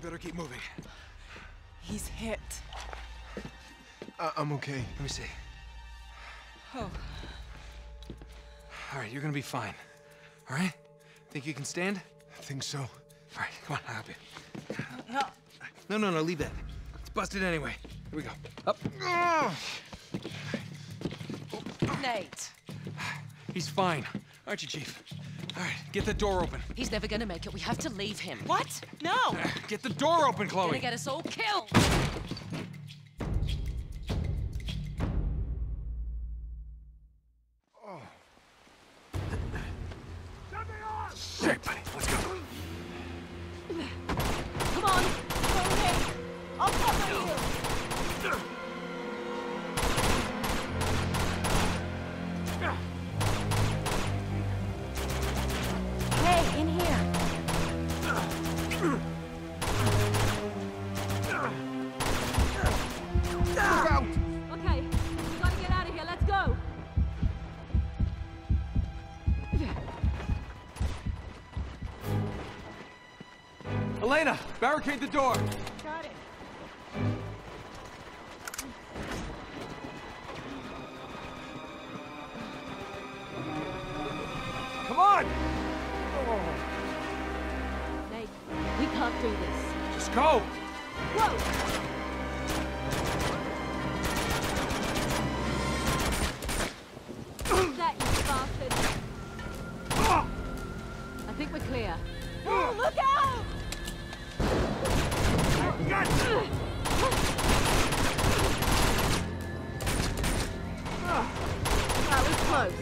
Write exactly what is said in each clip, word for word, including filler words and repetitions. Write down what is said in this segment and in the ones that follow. better keep moving. He's hit. Uh, I'm okay. Let me see. Oh. All right, you're gonna be fine. All right? Think you can stand? I think so. All right, come on, I'll help you. No. No, no, no, leave that. It's busted anyway. Here we go. Up. Oh. Nate. He's fine. Aren't you, Chief? All right, get the door open. He's never gonna make it. We have to leave him. What? No! Uh, get the door open, Chloe! You're gonna get us all killed! Oh. All right, buddy, let's go. Come on, go ahead. I'll cover you. In here. Look out. Okay, we gotta get out of here. Let's go. Elena, barricade the door. Got it. Come on. Nate, we can't do this. Just go! Whoa! That, you bastard! Uh. I think we're clear. Uh. Look out! I got you! That was close.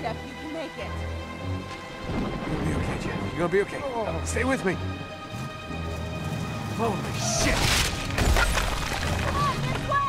Jeff, you can make it. You'll be okay, Jeff. You're gonna be okay. Oh. Stay with me. Holy shit! Come on, this way!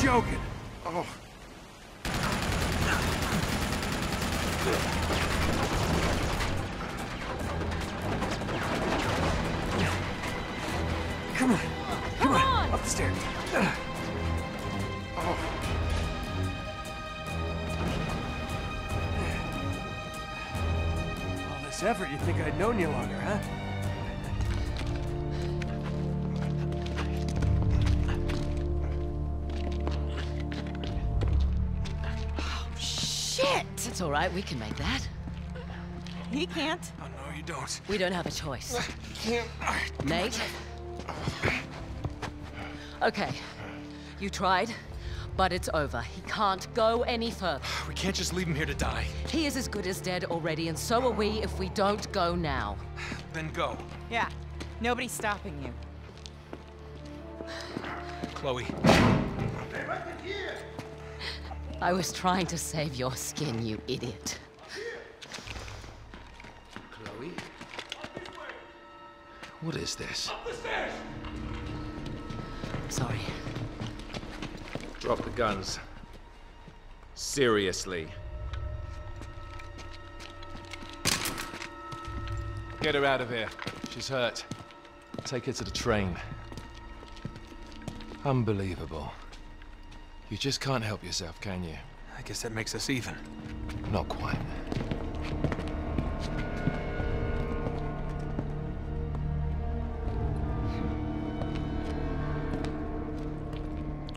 Joking. Oh. Come on. Come, Come on. on. Up the stairs. Oh. All this effort, you'd think I'd known you longer, huh? It's all right, we can make that. He can't. Oh, no, you don't. We don't have a choice. I can't. Right, Nate? Okay. You tried, but it's over. He can't go any further. We can't just leave him here to die. He is as good as dead already, and so are we if we don't go now. Then go. Yeah. Nobody's stopping you. Chloe. I was trying to save your skin, you idiot. Chloe? What is this? Up the stairs! Sorry. Drop the guns. Seriously. Get her out of here. She's hurt. Take her to the train. Unbelievable. You just can't help yourself, can you? I guess that makes us even. Not quite.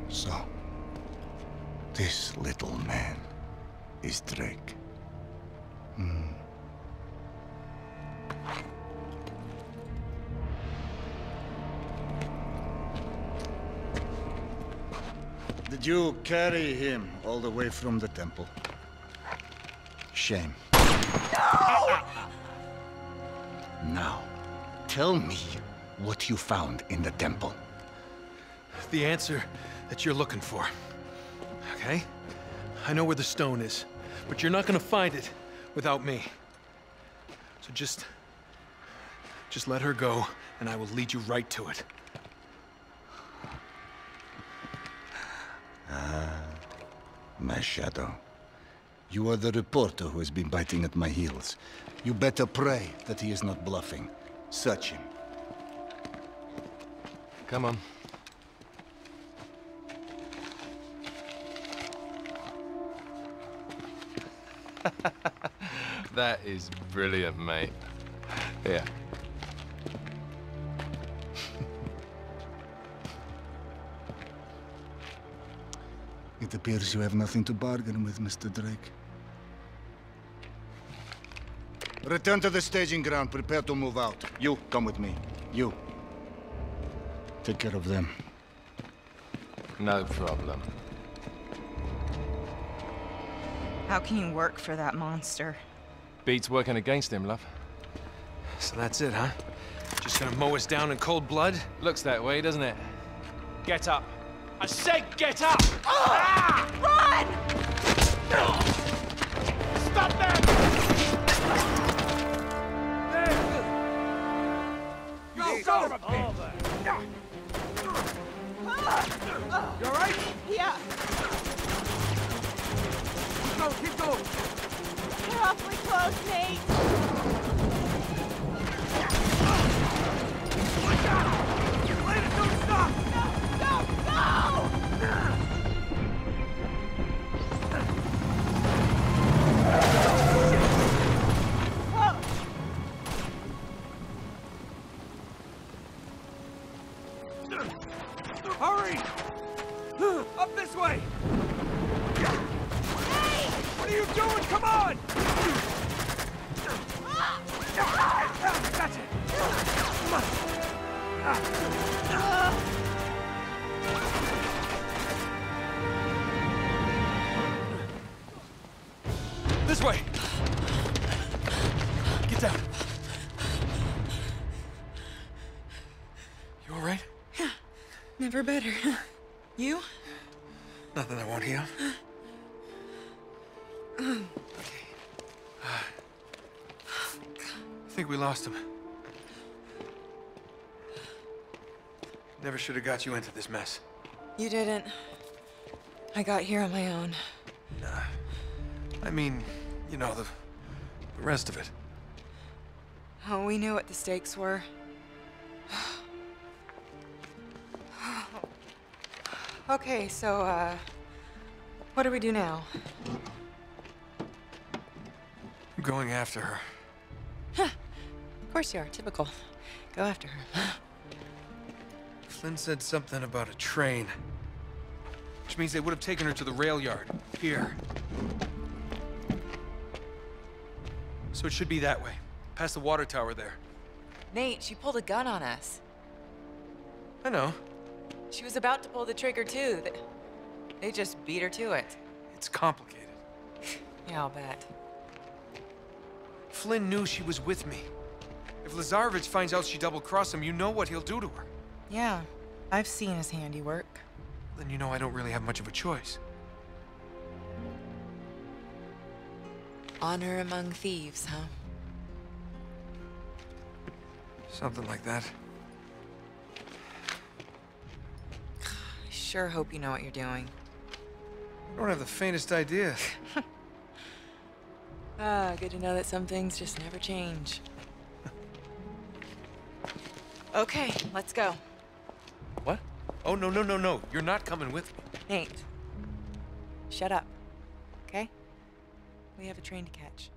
So, this little man is Drake. Hmm. Did you carry him all the way from the temple? Shame. No! Now, tell me what you found in the temple. The answer that you're looking for. Okay? I know where the stone is, but you're not gonna find it without me. So just... just let her go, and I will lead you right to it. Ah, my shadow. You are the reporter who has been biting at my heels. You better pray that he is not bluffing. Search him. Come on. That is brilliant, mate. Yeah. It appears you have nothing to bargain with, Mister Drake. Return to the staging ground. Prepare to move out. You, come with me. You. Take care of them. No problem. How can you work for that monster? Beats working against him, love. So that's it, huh? Just gonna mow us down in cold blood? Looks that way, doesn't it? Get up. I said get up! Oh! Ah! Run! Stop them! You go, son of a bitch! You alright? Yeah. Keep going, keep going! You're awfully close, Nate. Watch out! Elena, don't stop! Hurry! Up this way! Hey! What are you doing? Come on! That's it! Come on! Ah. This way! Get down. You alright? Yeah. Never better. You? Nothing I won't heal. Okay. I think we lost him. Never should have got you into this mess. You didn't. I got here on my own. Nah. I mean, you know, the, the rest of it. Oh, we knew what the stakes were. Okay, so, uh, what do we do now? I'm going after her. Huh. Of course you are, typical. Go after her. Flynn said something about a train, which means they would have taken her to the rail yard, here. So it should be that way, past the water tower there. Nate, she pulled a gun on us. I know. She was about to pull the trigger, too. They, they just beat her to it. It's complicated. Yeah, I'll bet. Flynn knew she was with me. If Lazarević finds out she double-crossed him, you know what he'll do to her. Yeah, I've seen his handiwork. then you know I don't really have much of a choice. Honor among thieves, huh? Something like that. I sure hope you know what you're doing. I don't have the faintest idea. Ah, good to know that some things just never change. Okay, let's go. What? Oh, no, no, no, no. You're not coming with me. Nate, shut up, okay? We have a train to catch.